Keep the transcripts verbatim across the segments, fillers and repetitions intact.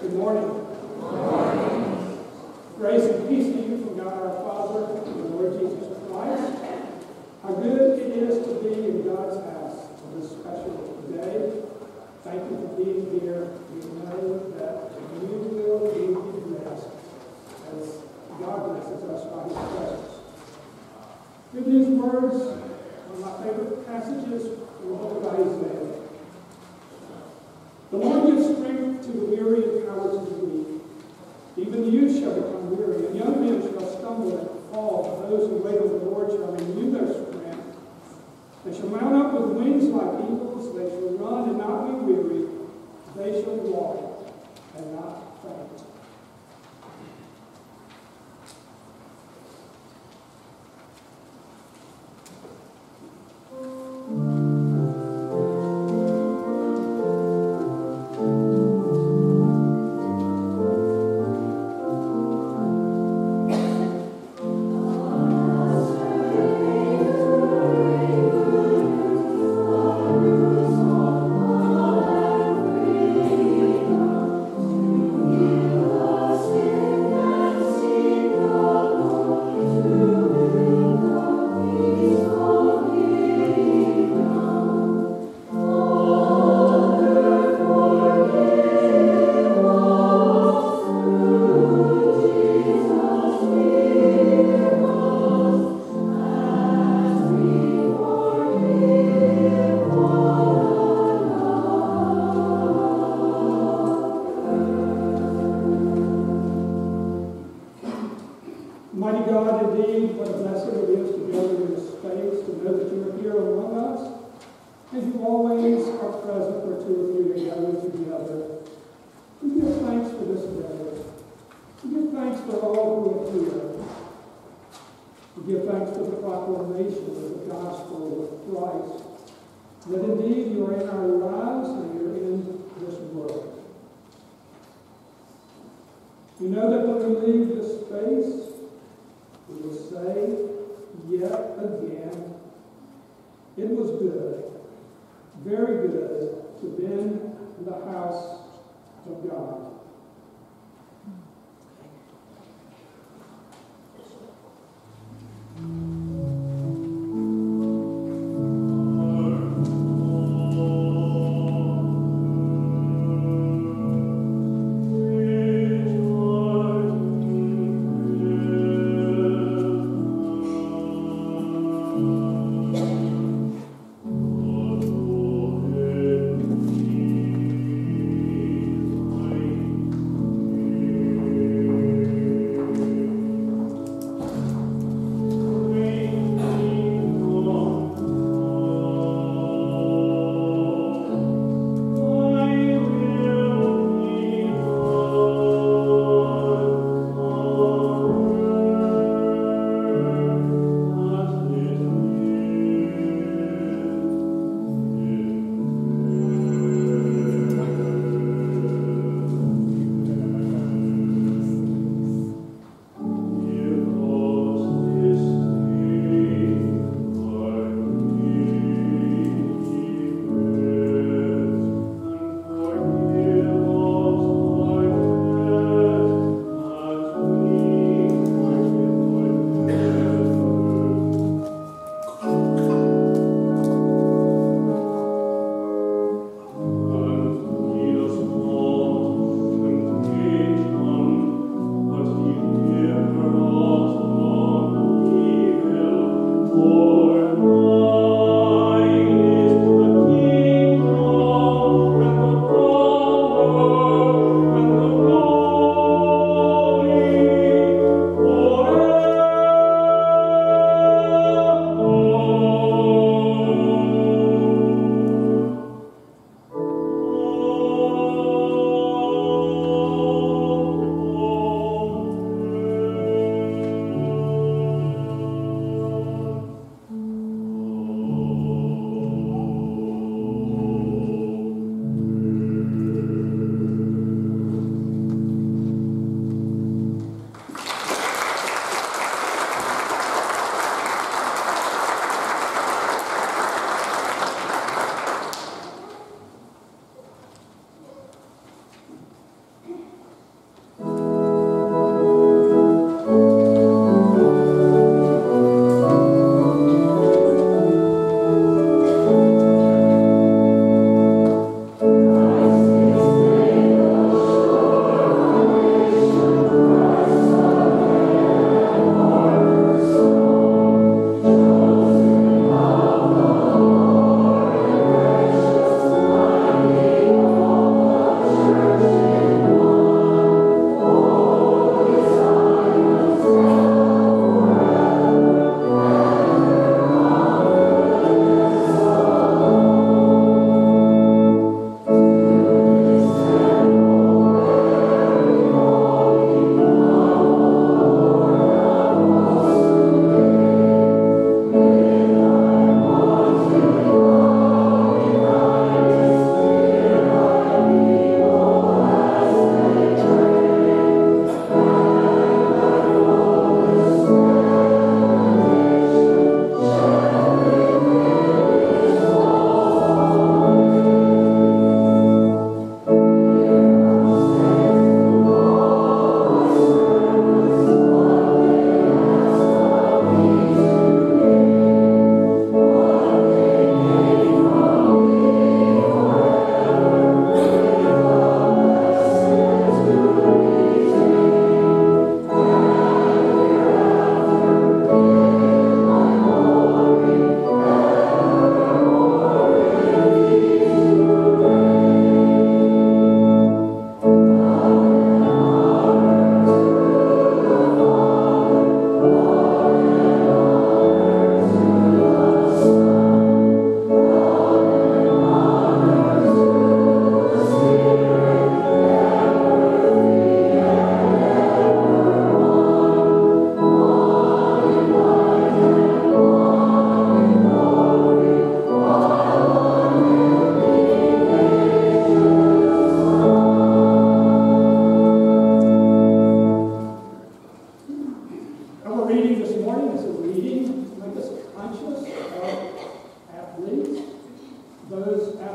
Good morning. Good morning. Grace and peace to you from God our Father and the Lord Jesus Christ. How good it is to be in God's house on this special day. Thank you for being here. We know that you will be blessed as God blesses us by His presence. Good news words, one of my favorite passages from the book of Isaiah. The Lord gives strength to the weary and power to the weak. Even the youth shall become weary, and young men shall stumble and fall. Those who wait on the Lord shall renew their strength. They shall mount up with wings like eagles. They shall run and not be weary. They shall walk and not faint.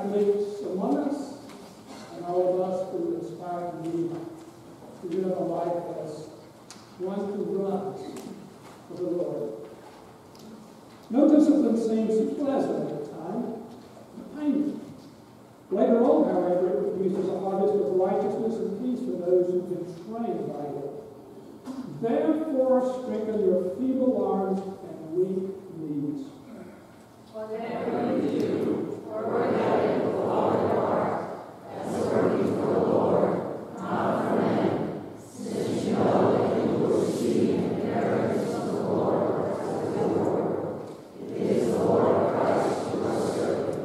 activates among us and all of us to inspire you to live a life as one who runs for the Lord. No discipline seems pleasant at the time, but painful. Later on, however, it produces a harvest of righteousness and peace for those who've been trained by it. Therefore, strengthen your feeble arms and weak knees. Whatever you do, work at it with all your heart, as working for the Lord, not for men, since you know that you will see in the inheritance of the Lord as the Lord. It is the Lord Christ who must serve you.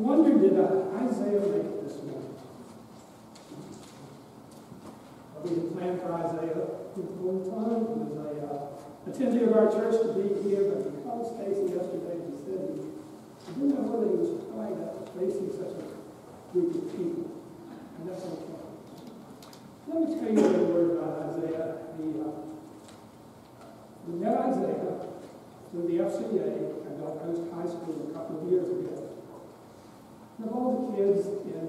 wonder, did Isaiah make it this morning? We had planned for Isaiah the whole time. He was a uh, attendee of our church to be here, but he called Stacy yesterday and said he didn't know whether he was quite facing such a group of people. And that's okay. Let me tell you a word about Isaiah. The, uh, we met Isaiah through the F C A at Gulf Coast High School a couple of years ago. And of all the kids in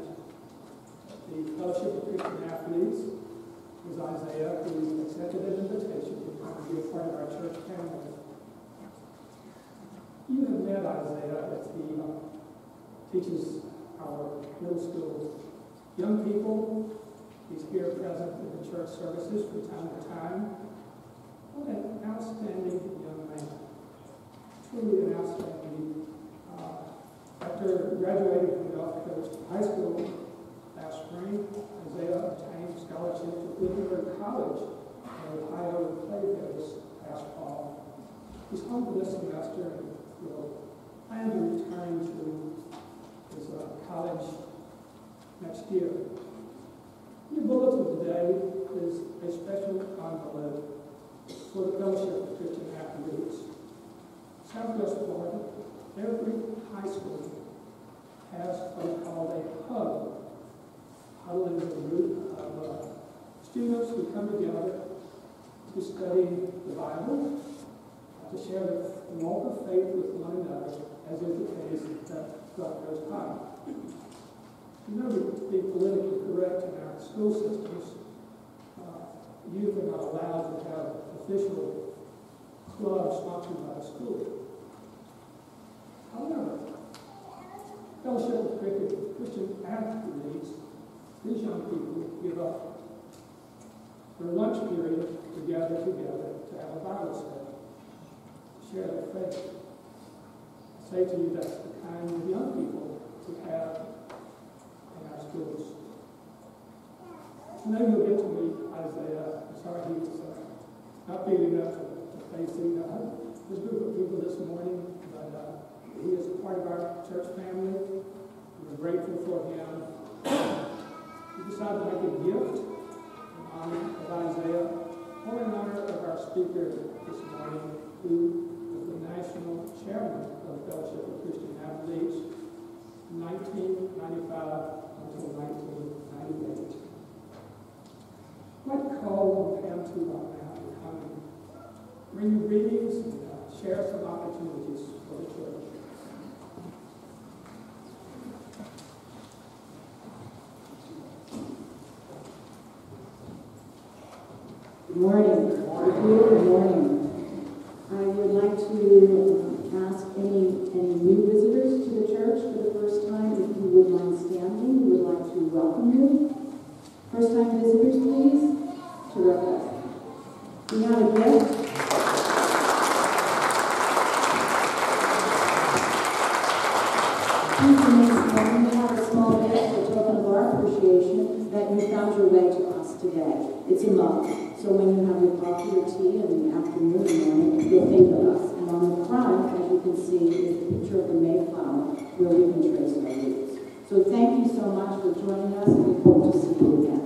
the Fellowship of Christian Athletes, it was Isaiah who accepted an invitation to come be a part of our church family. You have met Isaiah as he uh, teaches our middle school young people. He's here present in the church services from time to time. What an outstanding young man. Truly an outstanding. Uh, after graduating from Gulf Coast High School last spring, Isaiah obtained scholarship to Littlebury College in Ohio to play there this past fall. He's home for this semester and will plan to return to his uh, college next year. Your bulletin today is a special envelope for the Fellowship of Christian Athletes. Southwest Florida, every high school has what is called a huddle. Huddle is a group of uh, students who come together to study the Bible, to share the walk of faith with one another, as is the case at Southwest High. Remember to be politically correct in our school systems. Uh, youth are not allowed to have official clubs sponsored by the school. However, Fellowship of Christian Athletes, these young people give up their lunch period to gather together to have a Bible study, to share their faith. I say to you, that's the kind of young people we have in our schools. Today you'll get to meet Isaiah. I'm sorry he was uh, not feeling up to, to facing uh, this group of people this morning, but uh, he is part of our church family. We're grateful for him. We decided to make a gift in honor of Isaiah or in honor of our speaker this morning, who was the national chairman of the Fellowship of Christian Athletes from nineteen ninety-five until nineteen ninety-eight. I'd call on Pam to right now to come and bring you readings and uh, share some opportunities for the church. Good morning. Good morning. Good morning. I would like to um, ask any, any new visitors to the church for the first time, if you would mind standing, we would like to welcome you. First-time visitors, please, to request. We have a gift. Please remain. We have a small gift, a token of our appreciation that you found your way to us today. It's a mug, so when you have your coffee or tea in the afternoon or morning, you'll think of us. And on the front, as you can see, is the picture of the Mayflower, where we can trace our roots. So thank you so much for joining us, and we hope to see you again.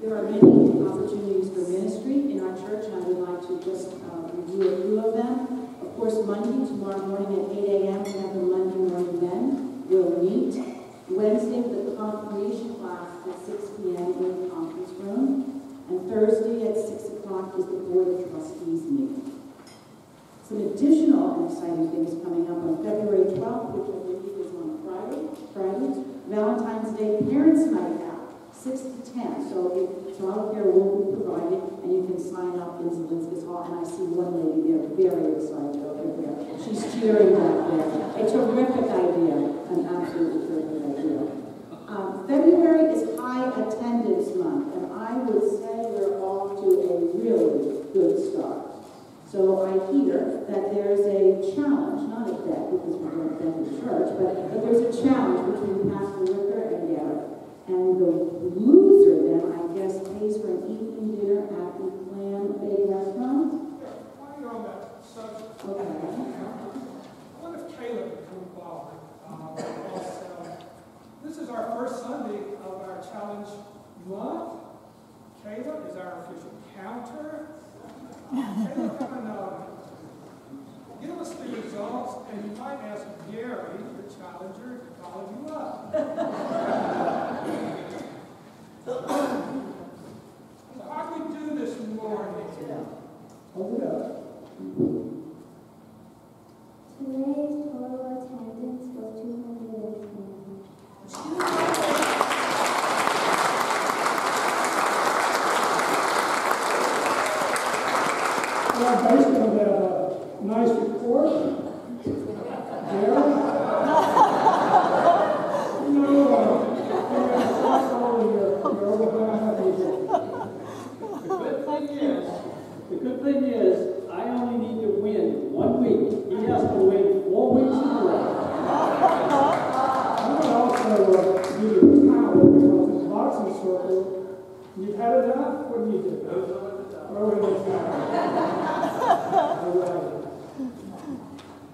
There are many opportunities for ministry in our church, and I would like to just uh, review a few of them. Of course, Monday, tomorrow morning at eight a m, we have the Monday morning men. We'll meet. Wednesday, the confirmation class at six p m in the conference room. And Thursday at six o'clock is the Board of Trustees meeting. Some additional exciting things coming up on February twelfth, which I believe is on Friday, Friday, Valentine's Day Parents Night Out, six to ten. So if child care will be provided, and you can sign up in Zelinski's Hall. And I see one lady there, very excited over there. She's cheering out there. A terrific idea, an absolutely terrific idea. Um, February is High Attendance Month, and I would say we're off to a really good start. So I hear that there is a challenge, not a bet, because we don't bet in church, but, but there's a challenge between Pastor Ricker and Garrett. And the loser then, I guess, pays for an evening dinner at the Clam Bay restaurant. counter. And we're going to give us the results, and you might ask Gary, your challenger, to call you up. So how do we do this morning? Hold it up. Today's total attendance was two hundred twenty. Well, based on that uh, nice report, there, you know, uh, the good thing is, I only need to win one week. He has to win four weeks in a row. I'm going to also uh, do the power because in boxing circle, you've had enough? What do you do? Throw in the towel.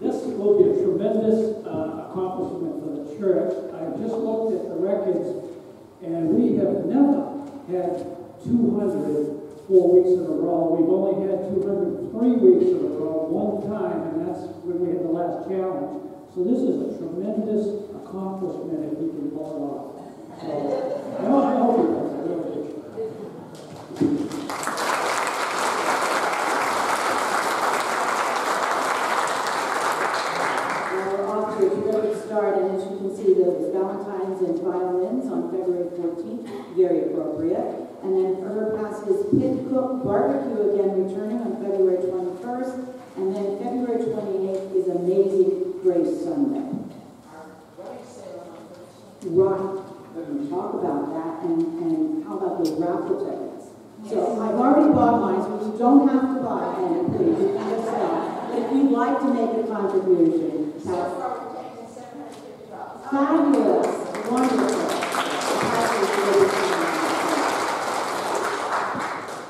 This will be a tremendous uh, accomplishment for the church. I just looked at the records, and we have never had two hundred four weeks in a row. We've only had two hundred three weeks in a row one time, and that's when we had the last challenge. So this is a tremendous accomplishment if we can pull it off. So, I hope you guys are doing it. And as you can see, there was Valentine's and violins on February fourteenth, very appropriate. And then Herb Pasca's Pit Cook Barbecue again returning on February twenty-first. And then February twenty-eighth is Amazing Grace Sunday. Right. We're going to talk about that. And, and how about those raffle tickets? Yes. So I've already bought mine, so you don't have to buy any, please. You can just sell. If you'd like to make a contribution, fabulous, wonderful.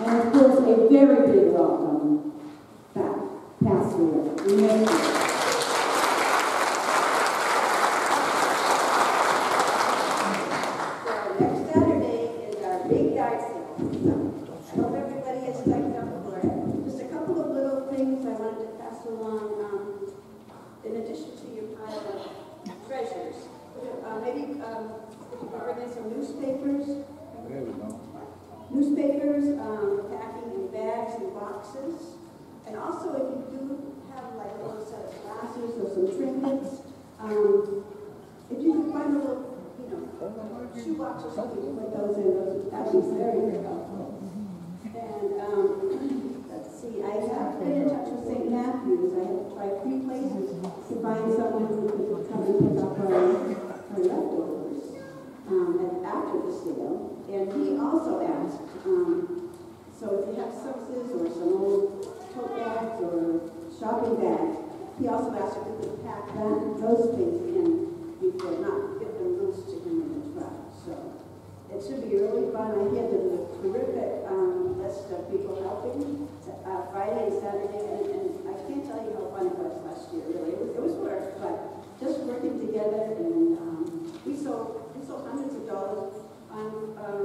And of course, a very big welcome back, Pastor Ricker. We made it. So next Saturday is our big yard sale. I hope everybody is psyched up for it. Just a couple of little things I wanted to pass along um, in addition to your pile of treasures. Uh, maybe um, you brought in some newspapers. There we go. Newspapers, um, packing in bags and boxes. And also, if you do have like a little set of glasses or some trinkets, um, if you can find a little, you know, shoebox or something, you put those in. Those that would be very, very helpful. And um, let's see, I have been in touch with Saint Matthew's. I have tried three places to find someone who could come and pick up her. her leftovers um, and after the sale, and he also asked, um, so if you have sixes or some old tote bags or shopping bags, he also asked if you could pack that, those things in before, not get them loose to him in the truck. So it should be really fun. I had a terrific um, list of people helping uh, Friday and Saturday, and, and I can't tell you how fun it was last year, really. It was, it was work, but just working together, and um, we sold we sold hundreds of dollars on um,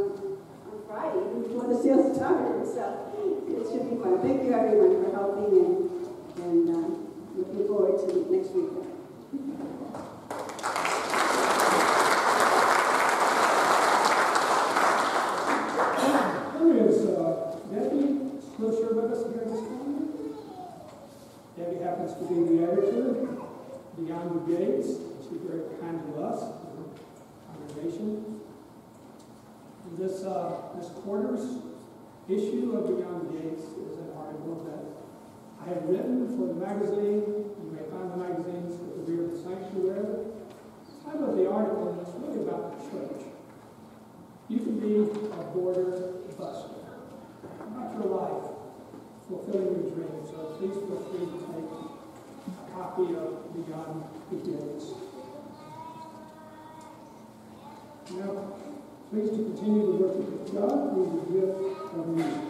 on Friday before the sales started. So it should be fun. Thank you everyone for helping, and and um, looking forward to next week. There is uh, Debbie Schuster with us here this morning. Debbie happens to be the editor. Beyond the Gates, she's very kind to us, congregation. And this uh, this quarter's issue of Beyond the Gates is an article that I have written for the magazine. You may find the magazines at the rear of the sanctuary. The title of the article is really about the church. You can be a border buster. Not your life, fulfilling your dreams. So please feel free to take a copy of Beyond the Gates. Now, please to continue to worship God with the gift of music.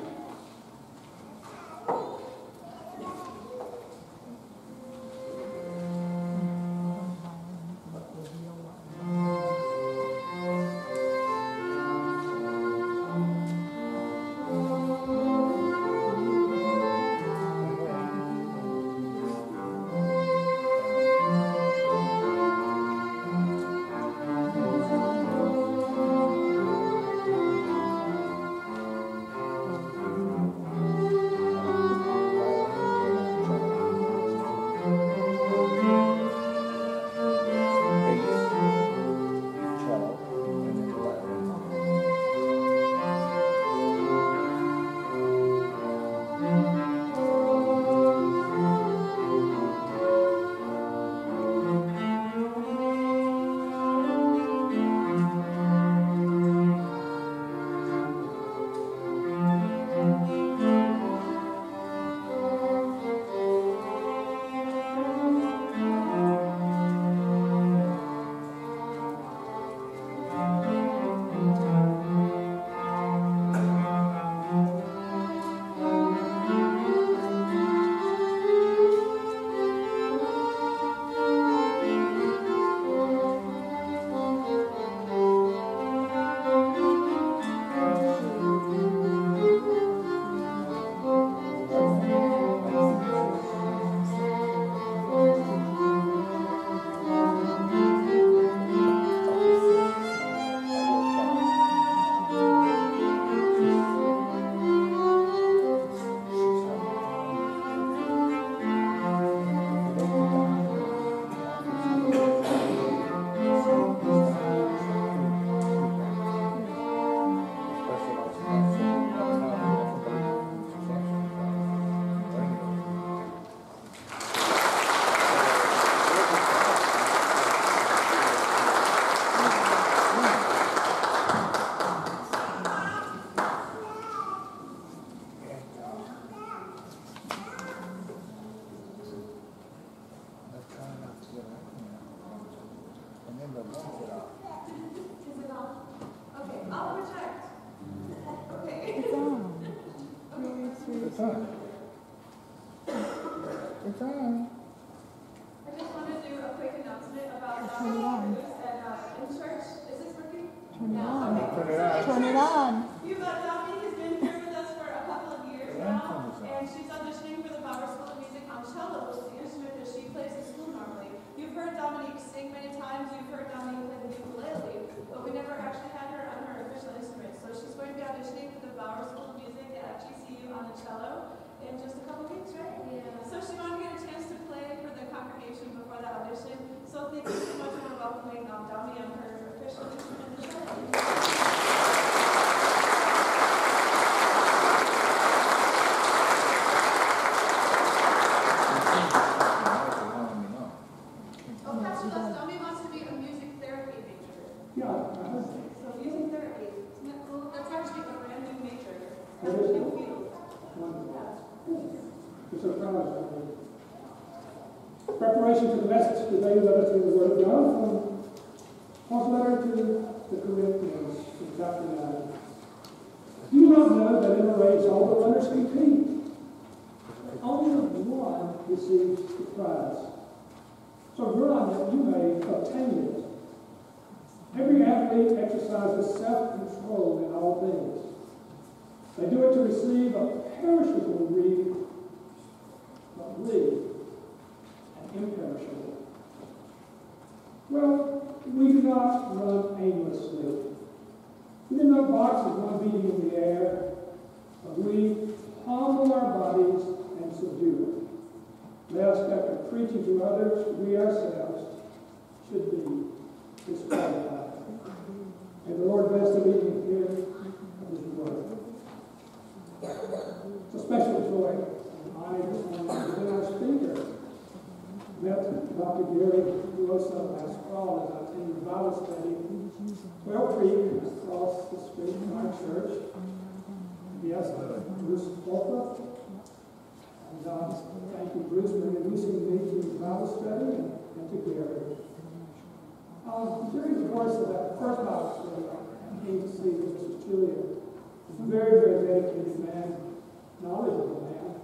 It's on. It's on. I just want to do a quick announcement about Turn it on. And, uh, in church. Is this working? Turn it no. on. Okay. Turn it on. Turn it on. You got Dominique has been here with us for a couple of years now, and she's auditioning for the Barber School of Music on cello, which is the instrument that she plays in school normally. You've heard Dominique sing many times. You've heard Dominique play the ukulele, but we never actually had her on her official instrument. So she's going to be auditioning for the Barber School of Music at G C U on the cello in just a couple weeks, right? Yeah. So she wanted to get a chance to play for the congregation before that audition. So thank you so much for welcoming um, Dominique on her official instrument, the cello. Preparation for the message today is us in the Word of God from Paul's letter to the Corinthians, chapter nine. Do you not know that in a race all the runners compete, but only one receives the prize? So run that you may obtain it. Every athlete exercises self-control in all things. They do it to receive a perishable wreath, but we imperishable. Well, we do not run aimlessly. We do not box with one beating in the air, but we humble our bodies and subdue it, lest after preaching to others, we ourselves should be disqualified. And the Lord bless the reading here of His Word. It's a special joy and honor to be our speaker. Met Doctor Gary Wilson last fall as our team Bible study, Twelve Creek across the street from our church. Yes, Bruce Polka. And uh, thank you, Bruce, for introducing me to the Bible study and, and to Gary. Uh, Gary's voice of that first Bible study I came to see with Mister Julia. A very, very dedicated man, knowledgeable man,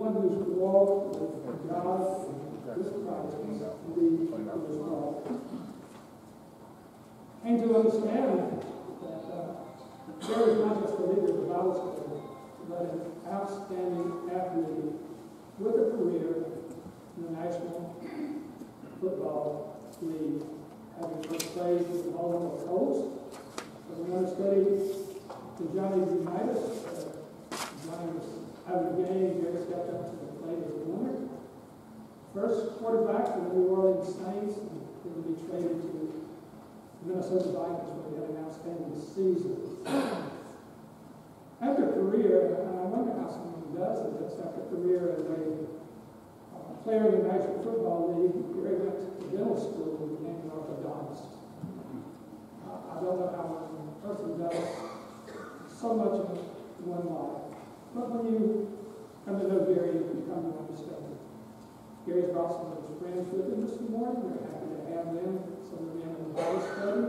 one who's walked with God. This Christ is indeed of his law. And to understand that uh, Gary is not just a leader of the Bible study, but an outstanding athlete with a career in the National Football League, having first played with the Gulf Coast. But we understudied to Johnny Unitas. Uh, Johnny was out of the game, Gary stepped up to the plate as a winner. First quarterback for the New Orleans Saints, and he will be traded to the Minnesota Vikings, where he had an outstanding season. After career, and I wonder how someone does this, after career as a uh, player in the National Football League, Gary went to dental school and became an orthodontist. Uh, I don't know how a person does so much in one life. But when you come to know Gary, you come to understand. Gary's brought some of his friends with him this morning. We're happy to have them, some of them in the Bible study.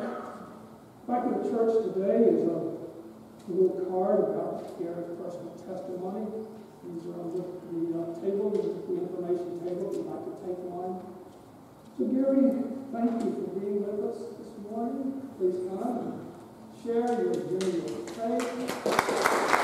Back in the church today is a little card about Gary's personal testimony. These are on the, the uh, table, the, the information table, if you'd like to take one. So Gary, thank you for being with us this morning. Please come and share your journey of faith. Thank you.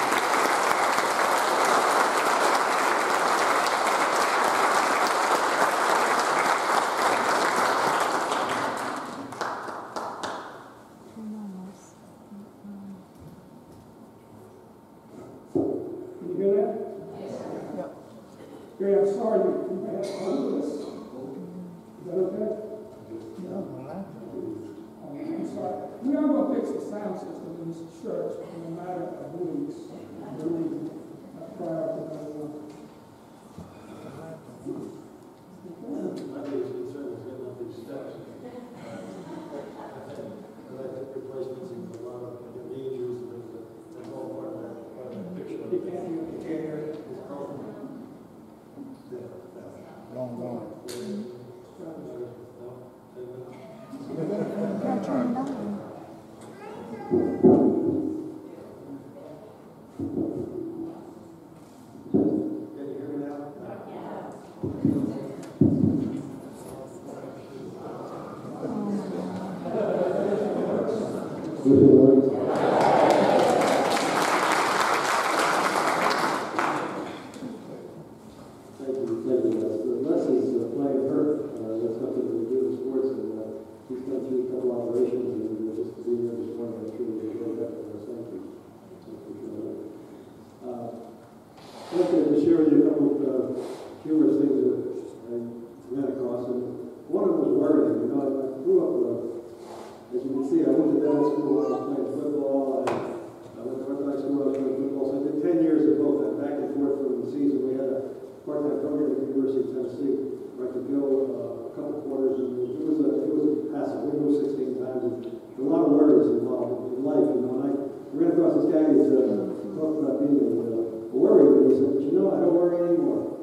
I wanted to share with you a couple of uh, humorous things that I ran across. And one of them was worrying. You know, I, I grew up, uh, as you can see, I went to dental school, I was playing football, I, I went to North High School, I was playing football. So I did ten years of both that back and forth from the season. We had a part-time program at the University of Tennessee where I could go uh, a couple quarters. And it was a, it was a passive. We moved sixteen times. And a lot of worries involved in life, you know. And I ran across this guy who's uh, talked about being a uh, worry. And he said, but you know, I don't worry anymore.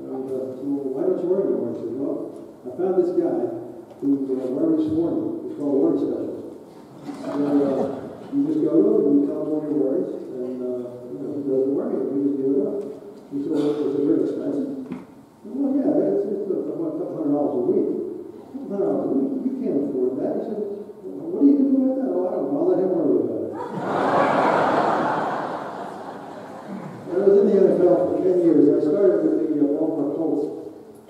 And uh, so why don't you worry anymore? I said, well, I found this guy who uh, worries for me. He's called a worry specialist. And uh, you just go to him and you tell him all your worries. And uh, you know, he doesn't worry. You just give it up. He said, well, it's a very expensive. Well, yeah, that's it's a couple hundred dollars a week. A couple hundred dollars a week. You can't afford that. He said, well, what are you going to do about that? Oh, I don't know. I'll let him worry about it. I was in the N F L for ten years. I started with the uh, Baltimore Colts.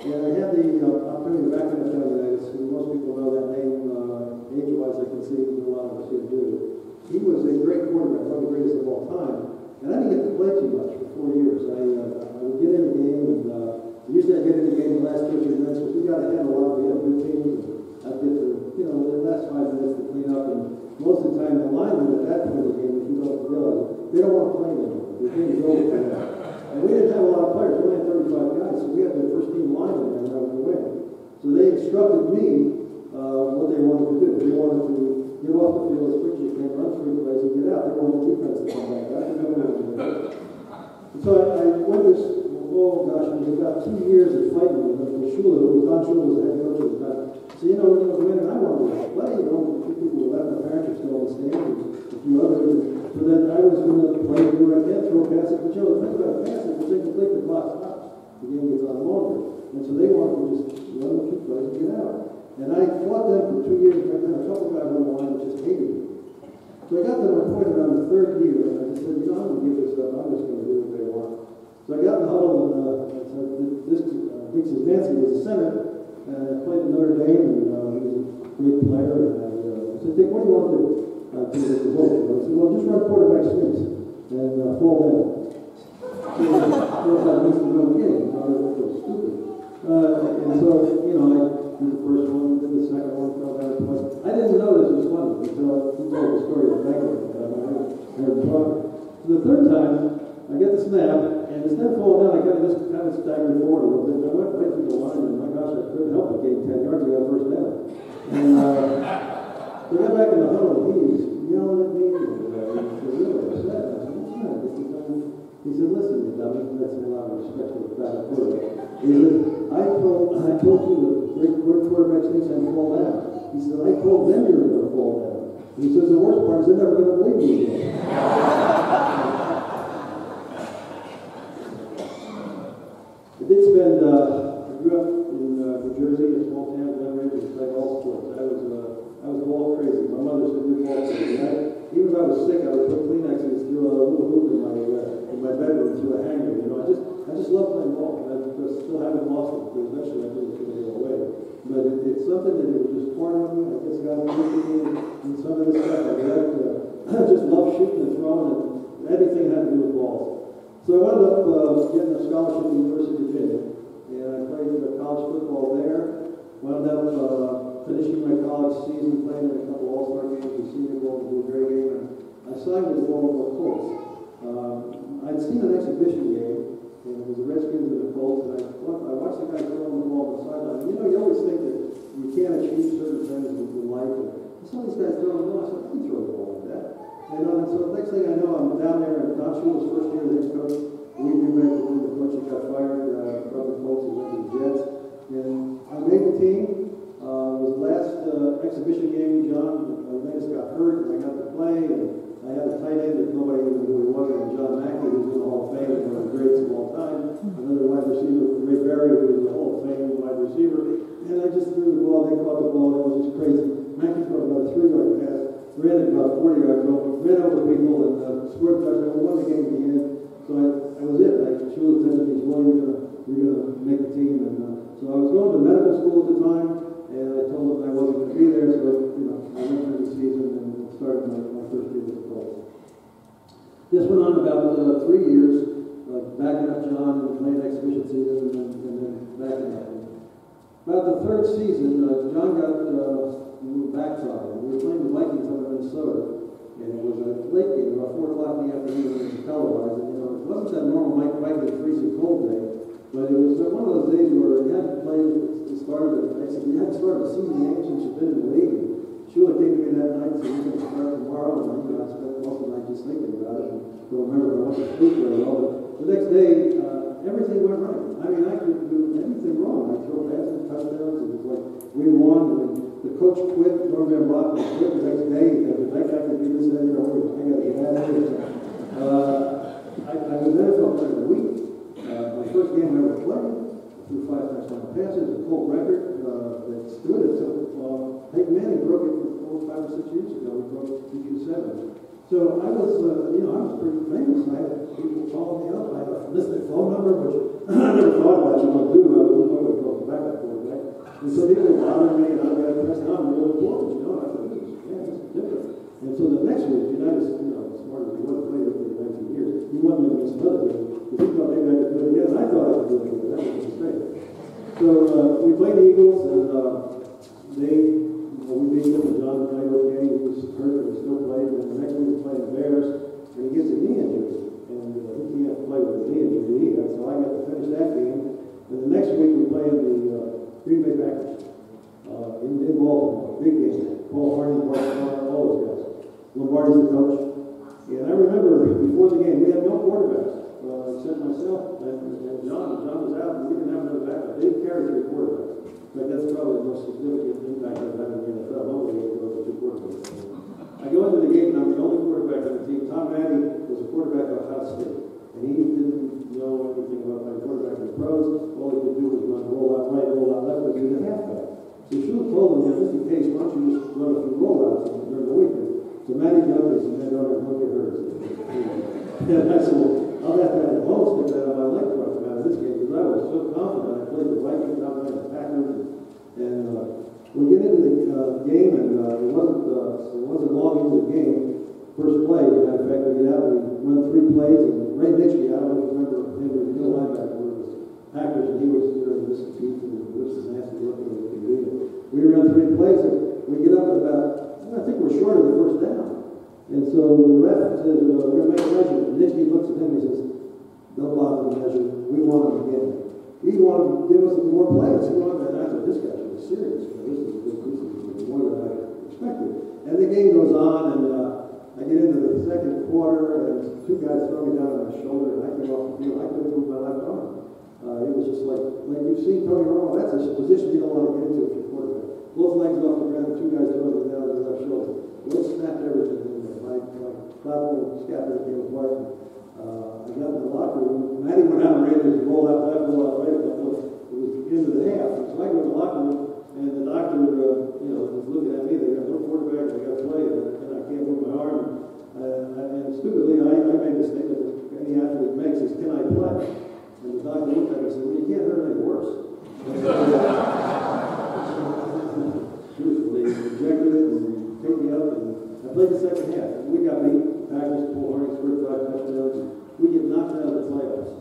And I had the uh, opportunity back in the United States. Most people know that name. Uh, Age-wise, I can see a lot of us here do. He was a great quarterback, one of the greatest of all time. And I didn't get to play too much for four years. I, uh, I would get in the game, and uh, usually I'd get in the game the last two or three minutes, because we got to handle a lot. We have good teams. I'd get to, you know, the last five minutes to clean up. And most of the time, the linemen at that point of the game, if you don't realize, they don't want to play anymore. The game's over for them. And we didn't have a lot of players. We only had thirty-five guys, so we had the first team linemen there that would win. So they instructed me uh, what they wanted to do. They wanted to get off the field as quick as you can, run three plays, and get out. They wanted the defense to come back. I didn't know how to do that. And so I, I went this, oh gosh, it was about two years of fighting with him. Shula, who was Don Shula, was the head coach at the time. So, you know, when I went in, I wanted to play. You know, two people were left, my parents were still on the stand, and a few others. So then I was going to play and do what I can, throw a pass at the children. Think about a pass, if they complete the clock stops. The game gets on longer. And so they wanted to just run the two plays and get out. And I fought them for two years, and then a couple guys on the line just hated me. So I got to my point around the third year, and I just said, you know, I'm going to give this up. I'm just going to do what they want. So I got in the huddle, and uh, I said, this uh, Dick Szymanski was a center, and I played at Notre Dame, and uh, he was a great player. And I uh, said, Dick, what do you want to do? Uh, to this result? And I said, well, just run quarterback sneaks and uh, fall down. So of course, I missed the real game. I was so stupid. Uh, and so, you know, I did the first one, did the second one, fell down twice. I didn't know this was funny until I told the story of the banquet. I heard talking. So the third time, I get the snap, and instead of falling down, I kind of just kind of staggered forward a little bit. And I went right through the line, and my gosh, I couldn't help but gain ten yards. I got first down. And uh, so I got back in the huddle, and he was yelling at me. He was really upset. I said, what's that? He said, listen, you dummy, that's a lot of respect for the battle quarterback. He said, I told, I told you the great quarterback sneaks and fall down. He said, I told them you were going to fall down. And he says, the worst part is they're never going to believe me again. I did spend, uh, I grew up in uh, New Jersey, a small town, and I was playing all sports. I was, uh, I was ball crazy. My mother said, you're ball crazy. I, even if I was sick, I would put Kleenex and through a little hoop in my, uh, in my bedroom to a hanger. You know, I just, I just love playing ball, and I just still haven't lost it, because eventually I knew it was going to go away. But it, it's something that it was just torn on me. I guess God was looking at me, and some of this stuff. I loved, uh, I just love shooting and throwing, and everything had to do with balls. So I wound up uh, getting a scholarship at the University of Virginia, and I played uh, college football there. Wound up uh, finishing my college season, playing in a couple All-Star games, the Senior Bowl, the Littlebury game, and I signed with the Littlebury Colts. Um, I'd seen an exhibition game. And it was the Redskins and the Colts, and I, I watched the guy throwing the ball on the sideline. You know, you always think that you can't achieve certain things in life. And I saw these guys throwing the ball. I said, I can throw the ball like that. And uh, so the next thing I know, I'm down there, and Don Shula's first year, the head coach, we knew back to the coach that got fired uh, from the Colts and went to the Jets. And I made the team. Uh, it was the last uh, exhibition game. John Mackey got hurt, and I got to play. And I had a tight end that nobody even knew who he was, and John Mackey, who was in the Hall of Fame, one of the greats of all time. Another wide receiver, Ray Berry, who was in the Hall of Fame wide receiver. And I just threw the ball, they caught the ball, and it was just crazy. Mackey threw about a three-yard pass, ran it about forty yards over, ran over people, and uh, scored a touchdown, won the game at the end. So I, I was it. I chose the me, well, you're gonna, you're gonna make the team. And uh, so I was going to medical school at the time, and I told them I wasn't gonna be there. So you know, I went through the season and started my, my first year. This went on about uh, three years, uh, backing up About the third season, uh, John got uh, we backsliding. We were playing the Vikings up in Minnesota, and it was a late game, about four o'clock in the afternoon, and it was televised. You know, it wasn't that normal Vikings freezing cold day, but it was one of those days where you had to play. It started. I said you had to start the season. The action should have been in the league. Sheila came to me that night and said, "We're going to start tomorrow." And you know, I spent most of the night just thinking about it. And don't remember. I wasn't sleep very well. But the next day, uh, everything went right. I mean, I couldn't do anything wrong. I threw passes, touchdowns. It was like we won. And the coach quit. Norman Brock quit the next day. And the next I could do this, you know, I got to get out of here. I was there for a week. Uh, my first game I ever played. Threw five touchdown passes. A cold record uh, that stood until. Uh, Hank Manning broke it four, five or six years ago. We broke it in two thousand seven. So I was, uh, you know, I was pretty famous. I had people call me up. I had a listed phone number, which I never thought about you. I do. I was going to call the backup quarterback. And so people would bother me, and I got pressed on. I'm really important, you know. I thought, yeah, this is different. And so the next week, you know, I was, you know, smarter than one player for nineteen years. He wasn't even going to spell it. He thought maybe I could do it again. I thought I could do it again. That was a mistake. So uh, we played the Eagles, and uh, they. Well, we beat him, John and I were okay. He was hurt, but he still played. And the next week we played the Bears, and he gets a knee injury. And uh, he can't play with a knee injury either, so I got to finish that game. And the next week we played the uh, Green Bay Packers uh, in, in Baltimore. Big game. Paul Harney, Lombardi, all those guys. Lombardi's the coach. And I remember before the game, we had no quarterbacks uh, except myself and, and John. John was out, and we didn't have another backup. They carried three quarterbacks. But that's probably the most significant impact I've had in the N F L. Nobody gets to go to two quarterbacks. I go into the game, and I'm the only quarterback on the team. Tom Mackey was a quarterback at Ohio State, and he didn't know anything about my quarterback in the pros. All he could do was run a rollout right, rollout left, but he was a halfback. So she would told him, just in case, why don't you just run a few rollouts during the weekend? So Maddie got this, and then I'm going to get hers. And I said, well, I'll have to have the most of that on my leg for out of this game, because I was so confident. I played the Vikings out of the Packers. And uh, we get into the uh, game, and uh, it wasn't uh, it wasn't long into the game. First play, we got back, we get out, we run three plays, and Ray Berry, I don't remember him, was a good linebacker, one of the Packers, and he was during this beat, and it was nasty looking at the game. We run three plays, and we get up about, well, I think we're short of the first down. And so the ref says, uh, we're going to make a measure. And Dick looks at him and he says, don't bother the measure, we want him again. He wanted to give us some more plays. He wanted to, I said, this guy serious, but this is, this is more than I expected. And the game goes on, and uh, I get into the second quarter, and two guys throw me down on my shoulder, and I came off the field. I couldn't move my left arm. Uh, it was just like, like you've seen Tony Romo, that's a position you don't want to get into if you're quarterback. Both legs off the ground, two guys throwing me down on the left shoulder. It was snapped everything in there. My platform scattered came apart. Uh, I got in the locker room. Maddie went out and ran and rolled out left, rolled out right. It was the end of the half. So I go in the locker room. And the doctor, uh, you know, was looking at me. They got no quarterback. They got to play, and I can't move my arm. Uh, and stupidly, I, I made the statement that any athlete makes is, "Can I play?" And the doctor looked at me and said, "Well, you can't hurt any worse." Truthfully, rejected it and took me up. And I played the second half. We got beat. Packers, Paul Harney, scored five touchdowns. We get knocked out of the playoffs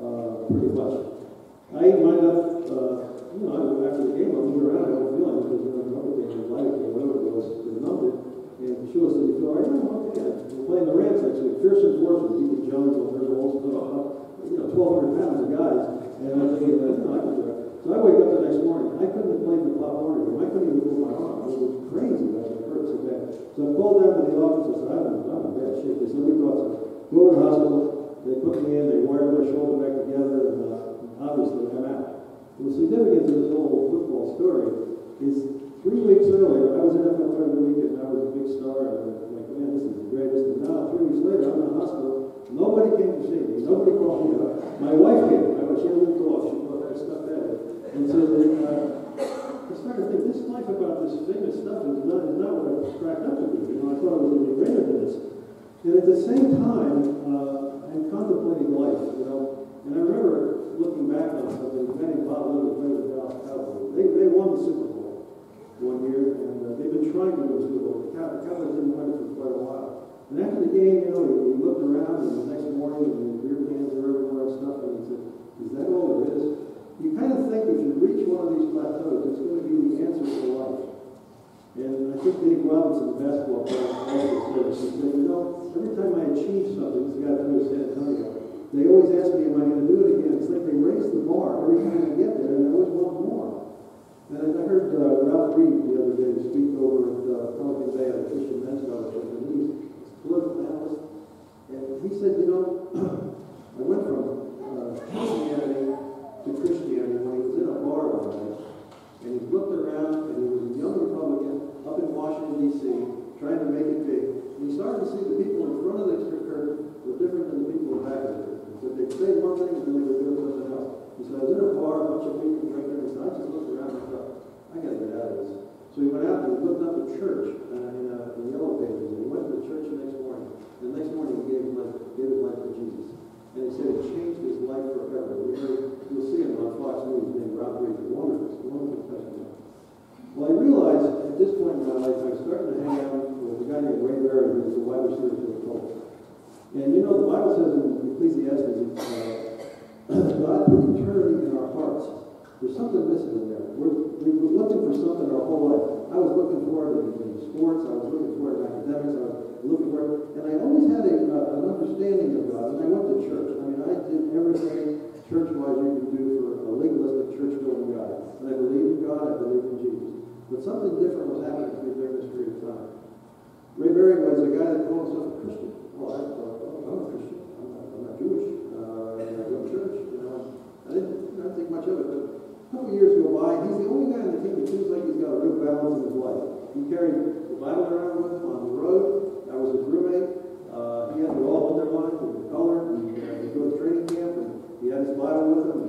uh, pretty much. I wind up. Uh, You know, I went after the game, I moved around, I had a feeling because there was another game, the light game, whatever it was, the number. And she was said, you feel, all right, no, okay, we're playing the Rams actually. Pearson Force with D B Jones, and there's all stuff, you know, twelve hundred pounds of guys. And I'm thinking, you know, I can do it. So I wake up the next morning, I couldn't have played the Pop Warner game, I couldn't even move my arm. It was crazy, I was hurt so bad. So I called down to the office and said, I'm, I'm in bad shape. They said, we brought some, go to the hospital, they put me in, they wired my shoulder back together, and uh, obviously I'm out. The significance of this whole football story is three weeks earlier, I was in F L every weekend, and I was a big star, and I was like, man, this is the greatest. And now, three weeks later, I'm in the hospital. Nobody came to see me. Nobody called me up. My wife came. I was in the golf. She thought I stuck at it. And so then, uh, I started to think, this life about this famous stuff is not, is not what I was cracked up to be. You know, I thought it was going to be greater than this. And at the same time, uh, I'm contemplating life, you know. And I remember looking back on something, Manning Bob Little played with the Dallas Cowboys. They, they won the Super Bowl one year, and uh, they've been trying to win the Super Bowl. The Cowboys didn't win it for quite a while. And after the game, you know, we looked around, and the next morning, and the beer cans and everything, all that stuff, and we said, is that all it is? You kind of think if you reach one of these plateaus, recipe am I going to do it again? It's like they raise the bar every time I get there, and I always want more. And I heard uh, Ralph Reed the other day speak over at uh, Pelican Bay at the Christian Men's Fellowship, and he's a political analyst, and he said, you know, I went from uh, Christianity to Christianity when he was in a bar one night, and he looked around, and he was a young Republican up in Washington, D C, trying to make it big, and he started to see the people in front of the curtain were different than the people back of the curtain. He said they'd say one thing, and then they would do something else. He said, I was in a bar, a bunch of people drinking, and so I just looked around and thought, I got to get out of this. So he went out and looked up a church uh, in, uh, in Yellow Pages, and he went to the church the next morning. And the next morning he gave his life, gave his life to Jesus. And he said it changed his life forever. We heard, you'll see him on Fox News named Rob Reed, a wonderful, wonderful testimony. Well, I realized at this point in my life, I was starting to hang out with a guy named Ray Berry, who was the wide receiver for the Colts. And you know, the Bible says in Ecclesiastes, uh, God put eternity in our hearts. There's something missing in there. We're, we've been looking for something our whole life. I was looking for it in sports. I was looking for it in academics. I was looking for it. And I always had a, uh, an understanding of God. And I went to church. I mean, I did everything church-wise you can do for a legalistic church-going guy. And I believed in God. I believed in Jesus. But something different was happening to me during this period of time. Ray Berry was a guy that called himself a Christian. Well, I thought, oh, I'm a Christian. I'm not, I'm not Jewish. I didn't, I didn't think much of it, but a couple years go by, he's the only guy on the team that seems like he's got a real balance in his life. He carried the Bible around with him on the road. I was his roommate. Uh, he had it all underlined with color, and he would go to training camp, and he had his Bible with him.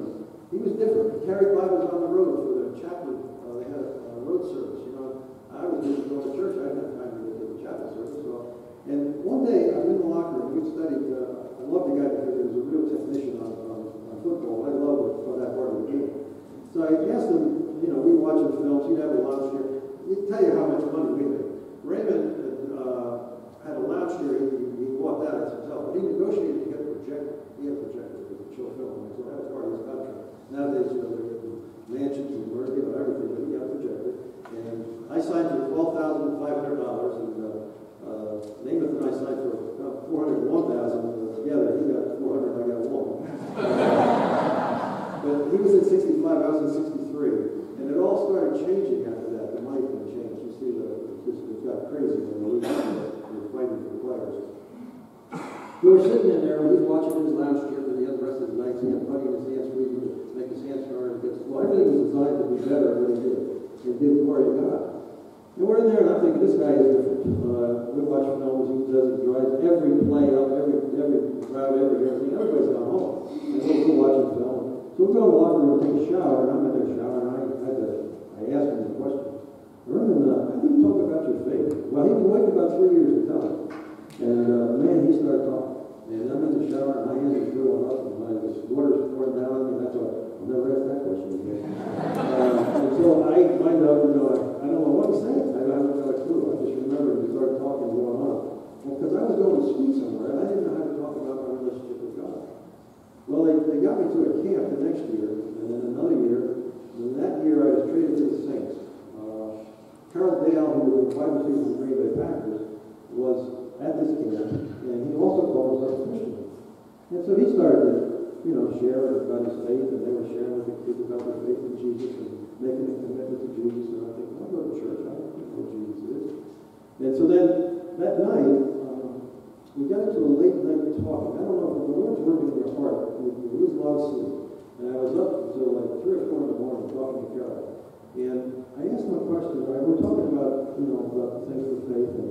He was different. He carried Bibles on the road for the chaplain. Uh, they had a, a road service. You know, I was just going to church. I didn't have time to go to the chapel service. So. And one day, I'm in the locker room. We studied. Uh, I loved the guy because he was a real technician on football. I love that part of the game. So I asked him, you know, we watch the films, he'd have a lounge chair. He'd tell you how much money we made. Raymond uh, had a lounge chair, he, he walked out as himself, but he negotiated to get a projector. He had a projector for the show film, so that was part of his contract. Nowadays, you know, they're getting mansions and work, you know, everything, but he got a projector. And I signed for twelve thousand five hundred dollars, and uh, uh, Nathan and I signed for about four hundred one thousand dollars together. He got four hundred dollars, I got one. But he was at sixty-five, I was at sixty-three. And it all started changing after that. The money thing changed. You see, it got crazy when we were fighting for the players. We were sitting in there, and he was watching his lounge chair for the other rest of the night. He had money in his hands, so he could make his hands hard and get slow. Everything was designed to be better than he did. And give glory to God. And we're in there, and I'm thinking, this guy is different. Uh, we watch films, he does it, drives every play up, every every crowd, every everything. Everybody's gone home. And we're still watching films. So we go to the locker room and take a shower, and I'm in there showering, and I, I, had to, I asked him the question. Vernon, uh, I didn't talk about your faith. Well, he'd been waiting about three years to tell me. And uh, man, he started talking. And I'm in the shower, and my hands are shriveling up, and my water's pouring down on me, and I thought, I'll never ask that question again. uh, and so I find out, you know, I, I don't know what to say. I don't have a clue. I just remember we started talking going on. Well, because I was going to speak somewhere, and I didn't know how to talk about my relationship with God. Well, they, they got me to a camp the next year, and then another year, and that year I was traded to the Saints. Uh, Carroll Dale, who was a wide receiver for the Green Bay Packers, was at this camp, and he also called himself a Christian. And so he started to, you know, share about his faith, and they were sharing with the kids about their faith in Jesus, and making a commitment to Jesus, and I think, I'll go to church, I don't know what Jesus is. And so then, that night, we got into a late night talk. I don't know if the Lord's working in your heart. You lose a lot of sleep. And I was up until like three or four in the morning talking to God. And I asked him a question. Right? We're talking about, you know, about things of faith. And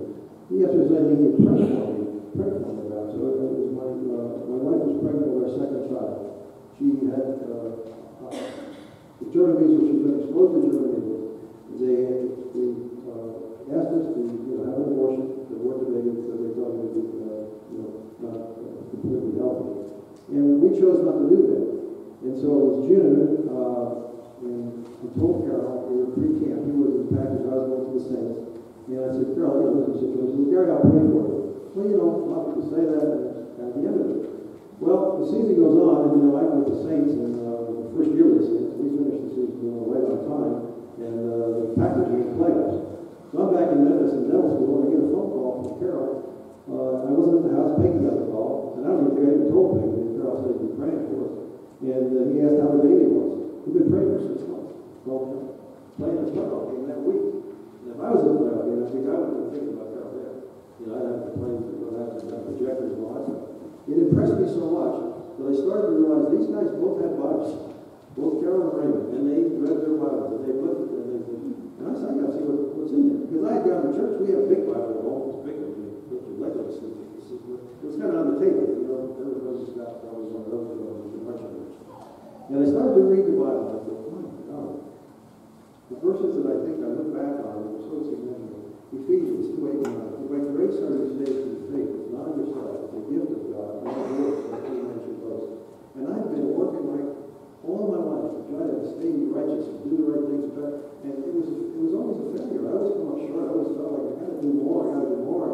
he asked me, I need to pray for me. Pray for me about. So it was my, uh, my wife was pregnant with our second child. She had uh, uh, the journal visa. She's been exposed to journal visa. They, they uh, asked us to, you know, have an abortion. The board debated because they thought it would be not uh, completely healthy. And we chose not to do that. And so it was June, uh, and I told Carroll, we were pre-camp, he was in the package, I was going to the Saints. And I said, Carroll, here's the situation. Gary, I'll pray for you. Well, you know, a lot of people say that at the end of it. Well, the season goes on, and you know, I went with the Saints, and uh, the first year with the Saints, we finished the season you know, right on time, and uh, the package was in the playoffs. So I'm back in Memphis in dental school, and I get a phone call from Carroll. Uh, I wasn't at the house, Peggy got the call, and I don't even think I even told Peggy, Carroll us, they've been praying for us. And uh, he asked how the baby was. We've been praying for six months. Long time. Playing the playoff game that week. And if I was in the playoff game, I think I would have been thinking about that there. You know, I'd have to play for what happened, I'd projectors and all that stuff. It impressed me so much that I started to realize these guys both had Bibles. Both Carroll and Raymond, and they read their Bibles, and they looked at them, and, and I said, I gotta see what, what's in there. Because I had gone to church, we have a big Bible, almost big one, Legos. It was kind of on the table, you know, everybody's got always one of those, you know, too much of it. And I started to read the Bible, and I thought, oh my God. The verses that I think I look back on were so significant. Ephesians two eight nine. By grace are you saved through faith, not of yourself, the gift of God, not of works, that any man should boast. And I've been working like all my life, trying to stay righteous and do the right things better, and it was it was always a failure. I always come up short. I always felt like I gotta do more. I gotta do more.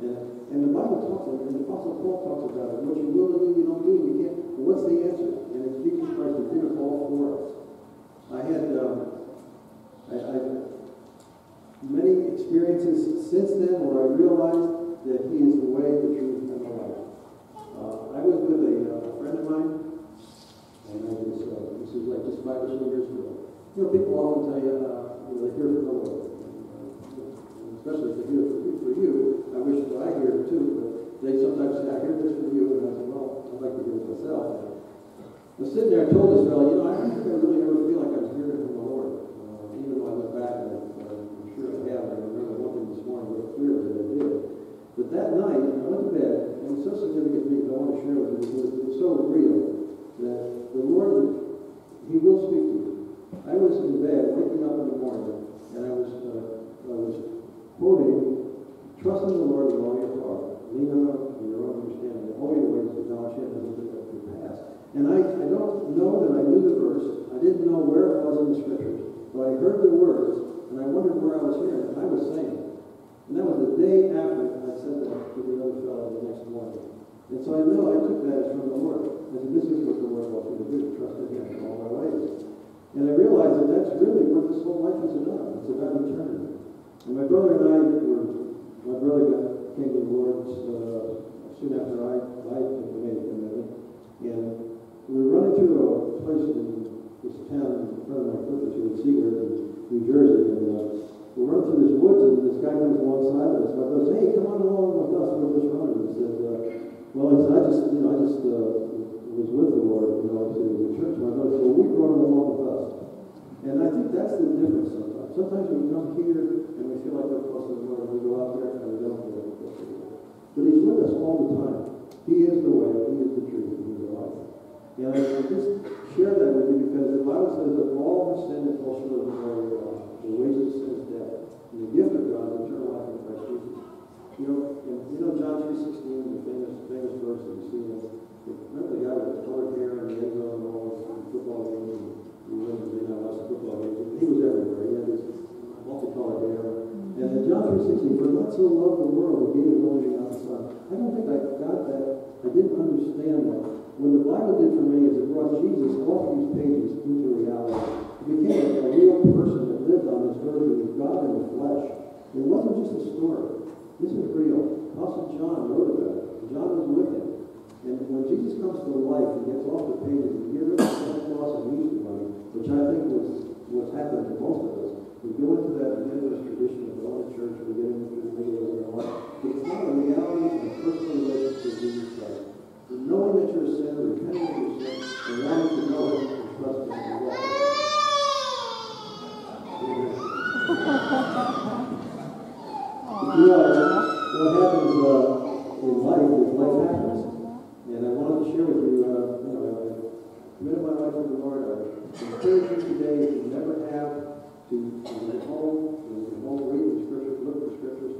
And, and the Bible talks, and the Apostle Paul talks about it. What you will do, you don't do. You can't. Well, what's the answer? And it's Jesus Christ who did it all for us. I had um, I, I many experiences since then where I realized that He is the way, the truth, and the life. Uh, I was with a uh, friend of mine. And I just, uh, this is like just five or so years ago. You know, people often tell you, uh, you know, they hear from the Lord. Uh, especially if they hear from for you, I wish that I hear it too, but they sometimes say, I hear this from you, and I say, well, I'd like to hear it myself. I was sitting there, I told this fellow, you know, I don't think I really ever feel like I was hearing from the Lord. Uh, even though I look back, and uh, I'm sure I have, and I remember one thing this morning very clearly that I did. But that night, I went to bed, and it was so significant to me that I want to share with you, because it was so real. That the Lord, He will speak to you. I was in bed, waking up in the morning, and I was, uh, I was quoting, trusting the Lord with all your heart, lean on your own understanding, all your ways to acknowledge Him and look at your past. And I, I don't know that I knew the verse. I didn't know where it was in the Scriptures, but I heard the words, and I wondered where I was hearing. And I was saying, and that was the day after I said that to the other fellow the next morning. And so I know I took that as from the Lord. I said, this is what the Lord wants me to do, to trust in Him in all my ways. And I realized that that's really what this whole life is about. It's about eternity. And my brother and I were, my brother came to the Lord uh, soon after I, I made a commitment. And we were running through a place in this town in front of my clippers here in Seagirt in New Jersey. And uh, we run through this woods, and this guy comes alongside of us. My brother says, hey, come on along with us. We're just running. He said, uh, Well, I said, I just, you know, I just uh, was with the Lord, you know, I was in church, and my brother said, well, we brought Him along with us. And I think that's the difference sometimes. Sometimes we come here, and we feel like we're close to the Lord, and we go out there, and we don't feel like we're close to the Lord. But He's with us all the time. He is the way, He is the truth, He is the life. And I, I just share that with you because the Bible says that all have sinned and fall short of the glory of God. The wages of sin is death. And the gift of God is eternal life in Christ Jesus. You know, and, you know John three sixteen, the famous, famous verse that you see in this. Remember the guy with the colored hair and the egg on all the football games, and he was in the last football games. He was everywhere. He had this multicolored hair. And in John three sixteen, for God so loved the world, He gave His only begotten Son. I don't think I got that. I didn't understand that. What the Bible did for me is it brought Jesus off these pages into reality. It became a real person that lived on this earth with God in the flesh. It wasn't just a story. This is real. Apostle John wrote about it. John was with Him. And when Jesus comes to life and gets off the pages and gives us the cross and Easter money, which I think was what's happened to most of us, we go into that Methodist tradition of going to church, we get into the videos and all that. It's not a reality and a personal relationship with Jesus Christ. And knowing that you're a sinner, repenting of your sin, and wanting to know Him and trust Him and walk with Him. Yeah, you know, what happens uh, in life is life happens. And I wanted to share with you, uh, you know, I committed my life to the Lord. I encourage you today to never have to, when you're home, when you're home, read the Scriptures, look at the Scriptures.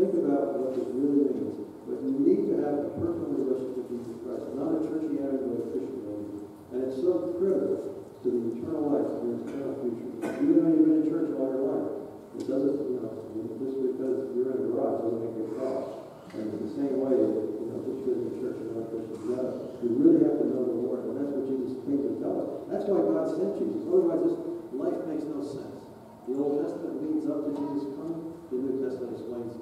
Think about what this really means. But you need to have a personal relationship with Jesus Christ, not a churchianity, but a Christian relationship. And it's so critical to the eternal life, to the eternal future. Even though you've been in church all your life, it doesn't, you know, just because you're in a garage doesn't make you a cross. And in the same way, you know, just because you're in church and not Christian together, you really have to know the Lord. And that's what Jesus came to tell us. That's why God sent Jesus. Otherwise, this life makes no sense. The Old Testament leads up to Jesus coming. The New Testament explains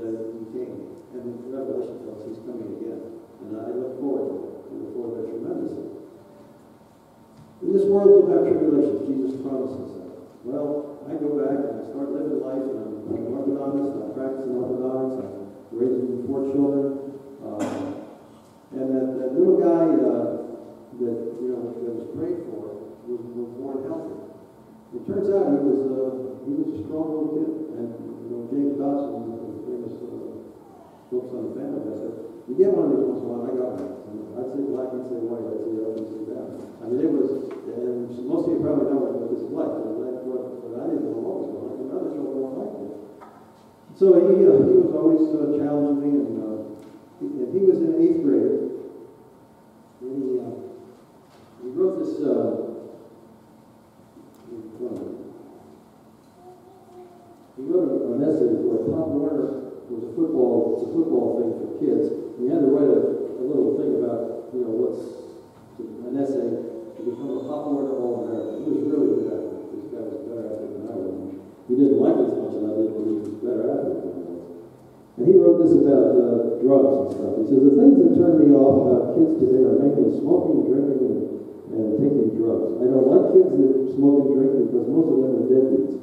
that He came. And Revelation tells us He's coming again. And I look forward to that. and before that tremendously. In this world you'll have tribulations. Jesus promises that. Well, I go back and I start living life, and I'm, I'm an orthodontist, I practice an orthodox, I'm raising four children, uh, and that, that little guy uh, that you know that was prayed for was, was born healthy. It turns out he was uh, he was a strong little kid, and you know James Dodson, the famous books on the family, I said, you get one of these once in a while, I got one. I'd say black, I'd say white, I'd say up, I'd say down. I mean, it was, and most of you probably know what this is like, but I didn't know what was going on. Another children weren't like that. So he uh, he was always uh, challenging me, and uh, he, he was in eighth grade. And he, uh, he wrote this. Uh, He wrote an essay for Pop Warner. It was a football, it's a football thing for kids. And you had to write a, a little thing about, you know, what's an essay to become a Pop Warner All-American. He was really good at it. This guy was better at it than I was. He didn't like it as much as I did, but he was better at it than I was. And he wrote this about uh, drugs and stuff. He says, the things that turn me off about kids today are mainly smoking, drinking, and, and taking drugs. I don't like kids that smoke and drink because most of them are deadbeats.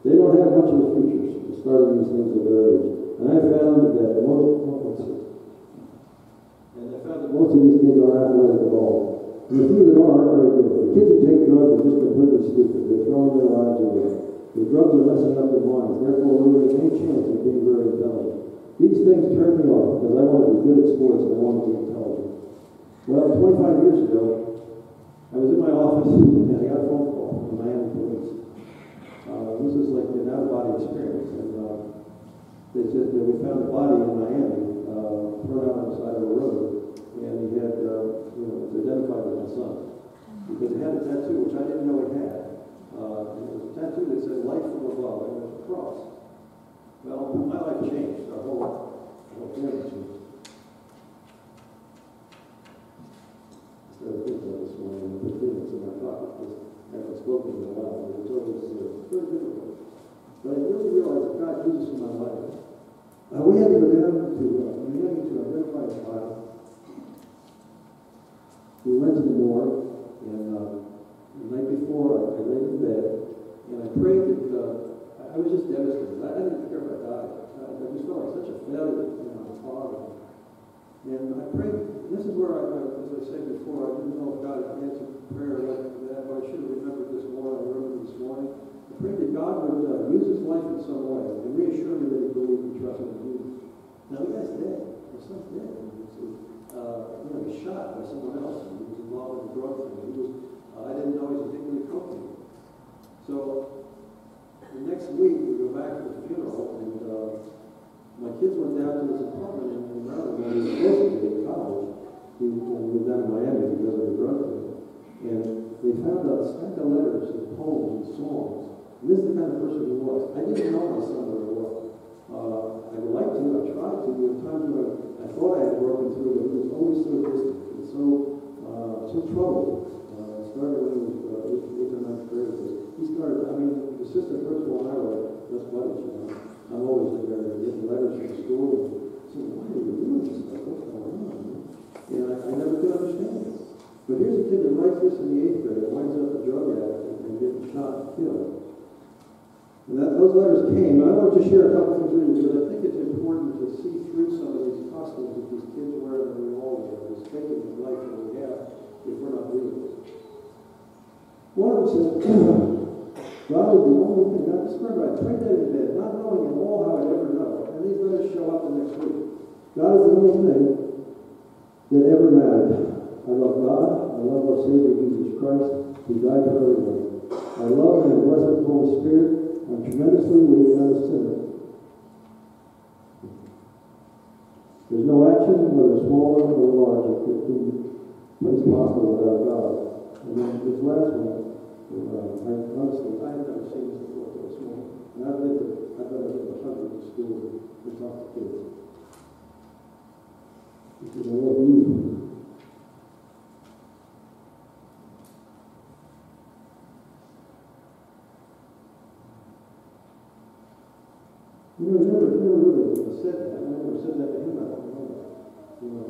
They don't have much of a future starting these things at their age. And I found that most, and I found that most of these kids aren't athletic at all. And the few that are aren't very good. The kids who take drugs are just completely stupid. They're throwing their lives away. The drugs are messing up their minds, therefore losing any chance of being very intelligent. These things turn me off because I want to be good at sports and I want to be intelligent. Well, twenty-five years ago, I was in my office and I got a phone call from the Miami police. Uh, this was like an out-of-body experience, and uh, they said that we found a body in Miami, uh, thrown out on the side of the road, and he had, uh, you know, was identified as my son, because he had a tattoo, which I didn't know he had. Uh, and it was a tattoo that said "Life from Above," and it was a cross. Well, my life changed. Our whole, our whole family changed. I started thinking about this morning, and put things in my pocket. I haven't spoken in a while, but I told this uh, it's very difficult. But I really realized that God uses in my life. Uh, we had to go down to uh, Miami to identify a child. We went to the morgue, and uh, the night before, I, I laid in bed, and I prayed that uh, I was just devastated. I didn't care if I died. I, I just felt like such a failure, you know, as a father. And I prayed. And this is where, I, as I said before, I didn't know if God had answered prayer like that, but I should have remembered this more. I remembered this morning. I prayed that God would uh, use his life in some way and reassure me that he believed and trusted in Jesus. Now, the guy's dead. My son's dead. Uh, you know, he was shot by someone else. He was involved in a drug thing. He was, uh, I didn't know he was addicted to cocaine. So, the next week, we go back to the funeral, and uh, my kids went down to this apartment in Maryland, where he was supposed to be in college. He went down to Miami because of the drug thing. And they found out stack of letters and poems and songs. And this is the kind of person he was. I didn't know my son very well. Uh, I would like to, I tried to. There were times when I thought I had broken through, but he was always so distant and so, uh, so troubled. Uh, it started when he was uh, eighth or ninth grade. He started, I mean, the sister, first of all, I was just buddies, you know. I'm always in there getting letters from school. I said, why are you doing this stuff? What's going on? And I, I never could understand it. But here's a kid that writes this in the eighth grade and winds up a drug addict and getting shot and killed. And that, those letters came. And I want to share a couple things with you because I think it's important to see through some of these costumes that these kids wear that we all wear, this fake of the life that we have if we're not reading it. One of them said, God is the only thing. I just remember I prayed that in bed, not knowing at all how I'd ever know. And these letters show up the next week. God is the only thing that ever mattered. I love God, I love our Savior Jesus Christ, who died for everyone. I love and am blessed with the Holy Spirit. I'm tremendously weak and I'm a sinner. There's no action, whether small or large, that could be possible without God. And then this last one, uh, I, honestly, I have never seen this before until this morning. And I've been to, I've been to hundreds of schools and talked to kids. He says, I love you. You know, never, never really said that. I never said that to him. I don't know that. You know,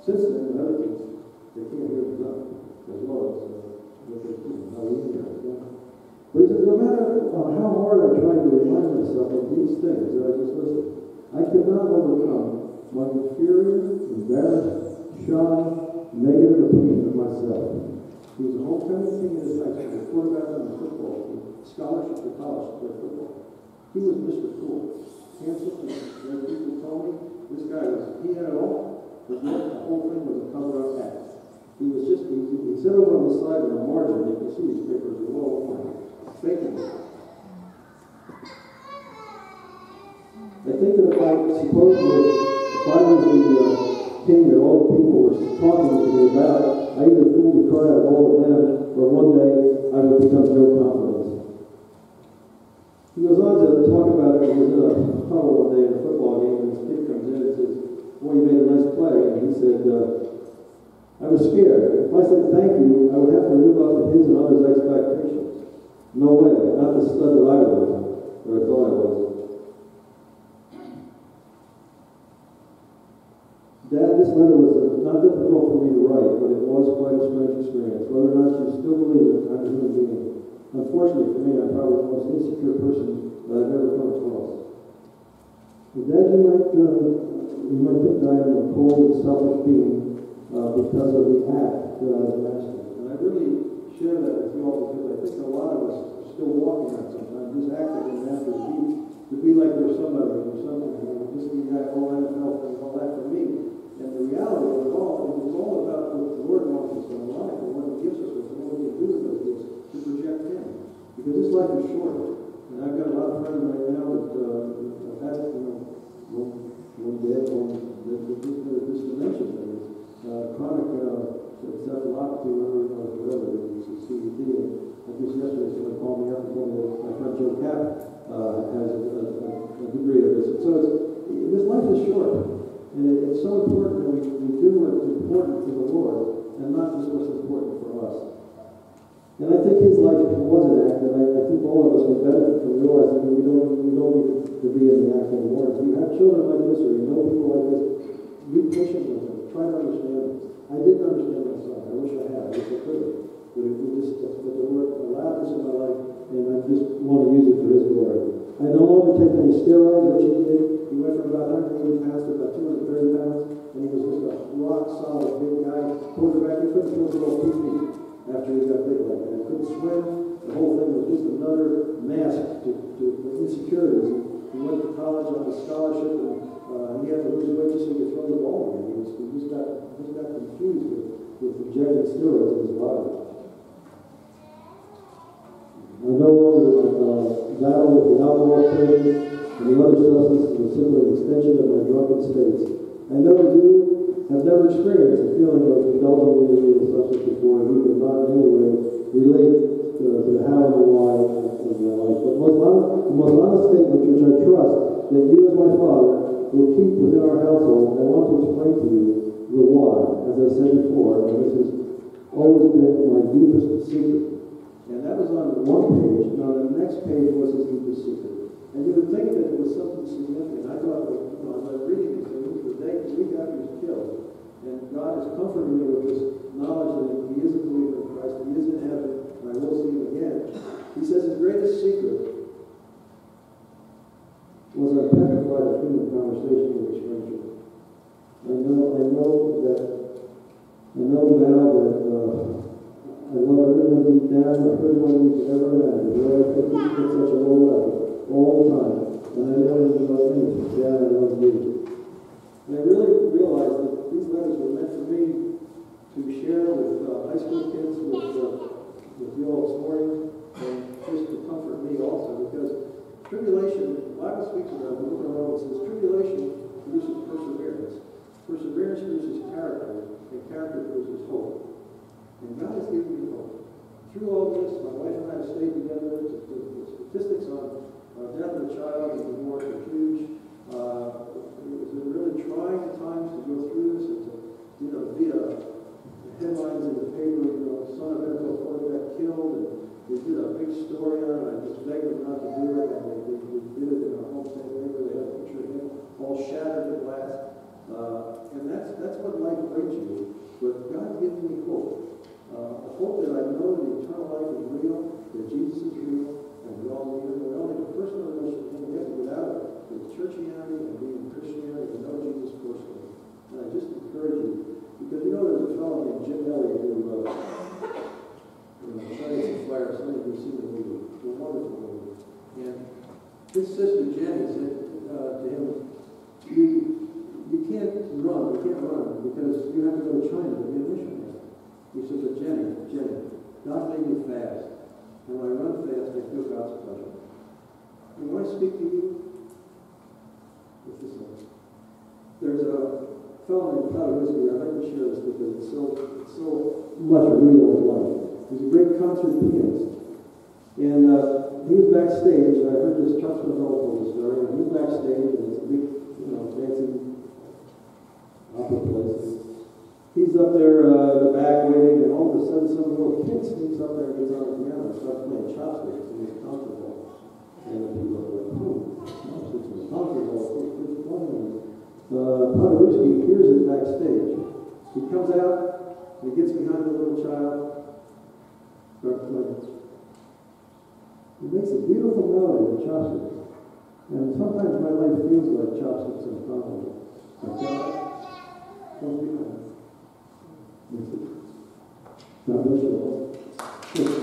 since then, other kids They can't live it up as well as what they do, how easy I can. But he says, no matter uh, how hard I try to remind myself of these things that I just listed, I cannot overcome my inferior, embarrassed, shy, negative opinion of myself. He was a homecoming king in his high school, quarterback on the football team, scholarship to college to play football. He was Mister Cool. Handsome, and people told me, this guy was, he had it all, but yet the whole thing was a cover-up act. He was just, he, he sat over on the side of the margin, you can see his papers were all over, faking it. I think that if I, supposedly, if I was the uh, king that all the people were talking to me about, I either fooled the cry out of all of them, or one day I would become no confidence. He goes on to talk about it. He was in a huddle one day in a football game, and this kid comes in and says, boy, you made a nice play. And he said, uh, I was scared. If I said thank you, I would have to live up to his and others' expectations. No way, not the stud that I was, or I thought I was. Dad, this letter was not difficult for me to write, but it was quite a strange experience. Whether or not you still believe it, I'm a human being. Unfortunately for me, I'm probably the most insecure person that I've ever come across. With that, you might, uh, you might think that I am a cold and selfish being uh, because of the act that I was mentioning. And I really share that with you all because I think a lot of us are still walking that sometimes, just acting and after the beat, to be like there's somebody or something, you know, this be that whole N F L thing, all that for me. And the reality of it all, it was all about what the Lord wants us in life and what He gives us and what we can do with those gifts. To project him, because this life is short, and I've got a lot of friends right now that uh, have had, you know, one, one day, one, this dementia thing, uh, chronic, uh, it's got a lot to do with whatever it is, it's C B D, and just yesterday someone called me up and told me that my friend Joe Cap uh, has a, a, a degree of this, and so it's, this life is short, and it, it's so important that we, we do what's important to the Lord, and not just what's important for us. And I think his life was an act, and I, I think all of us can benefit from realizing that we don't, we don't need to be in the act anymore. If you have children like this, or you know people like this, be patient with them. Try to understand them. I didn't understand myself. I wish I had. I wish I could have. But if we just, but the Lord allowed this in my life, and I just want to use it for His glory. I no longer take any steroids, which he did. He went from about one hundred eighty pounds to about two hundred thirty pounds, and he was just a rock solid big guy. Quarterback, he couldn't throw the ball two feet. After he got big like that, I couldn't swim. The whole thing was just another mask to, to insecurities. He went to college on a scholarship, and uh, he had to lose weight just so he could throw the ball away. He, he just got just got confused with, with injecting steroids in his body. I no longer uh, battle with the alcohol craving and the other substances that are simply an extension of my drunken states. I know you. I've never experienced the feeling of indulging in the substance before, and even not in any way relate to, to how and why of my life. But most honest, the most honest statement, which I trust that you as my father will keep within our household, I want to explain to you the why. As I said before, and this has always been my deepest secret. And that was on one page, and on the next page was his deepest secret. And you would think that it was something significant. I thought, you know, as I was reading these things, the day that we got here, and God is comforting me with this knowledge that he is a believer in Christ, he is in heaven, and I will see him again. He says his greatest secret was I petrified of human conversation with a stranger. I know, I know that, I know now that uh, I love everyone deep down, and everyone you could ever imagine. I love everyone at such a low level, all the time, and I know that you love me, yeah, I love you. And I really realized that these letters were meant for me to share with uh, high school kids, with, uh, with you all this morning, and just to comfort me also, because tribulation, the Bible speaks about it, it says tribulation produces perseverance. Perseverance produces character, and character produces hope. And God has given me hope. Through all this, my wife and I have stayed together. The, the, the statistics on uh, death of a child and divorce are huge. Uh, It's been really trying at times to go through this and to, you know, via headlines in the paper, you know, son of N F L quarterback killed, and they did a big story on it. I just begged them not to do it, and they, they, they did it in a homestead paper. They had a picture of him all shattered at last. Uh, and that's that's what life brings you. But God gives me hope. Uh, a hope that I know that eternal life is real, that Jesus is real, and we all need it. Not only the personal relationship, we have to get out of the churchianity and being Christianity and know Jesus personally. And I just encourage you, because you know there's a fellow named Jim Elliott who uh, you know, Science and Fire, some of you have seen the movie. It's a wonderful movie. And his sister Jenny said uh, to him, you You can't run, you can't run, because you have to go to China to be a missionary. He said, but Jenny, Jenny, God made me fast. And when I run fast, I feel God's pleasure. And when I speak to you, it's the same. There's a fellow named Pastor Ricker, I'd like to share this because it's so, it's so much real of life. He's a great concert pianist. And uh, he was backstage, and I heard this Chuck McDonald story, and he was backstage, and it's a big, you know, fancy opera places. He's up there uh, in the back waiting, and all of a sudden some little kid sneaks up there and gets on the piano and starts playing chopsticks and he's comfortable. And the people are like, oh, chopsticks and comfortable. Uh, Paderewski hears it backstage. He comes out and he gets behind the little child, starts playing. He makes a beautiful melody with chopsticks. And sometimes my life feels like chopsticks and comfortable. Don't be honest. That's it. God bless you all. Thank you.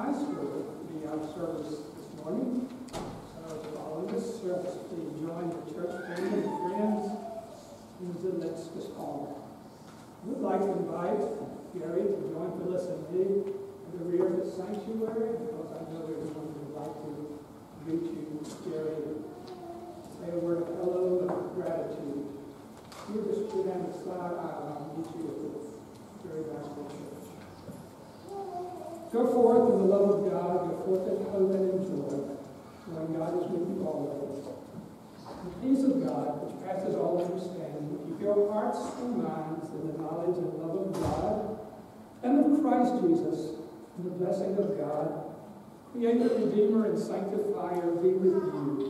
high school to be out of service this morning. So following this service, please join the church family and friends who's in this hall. We would like to invite Gary to join Phyllis and me in the rear of the sanctuary, because I know everyone would like to greet you, Gary, say a word of hello and gratitude. You just go down the slide aisle and meet you at this very gospel church. Go forth in the love of God, go forth in hope and in joy, knowing God is with you always. The peace of God, which passes all understanding, keep your hearts and minds in the knowledge and love of God and of Christ Jesus, and the blessing of God, Creator, Redeemer, and Sanctifier, be with you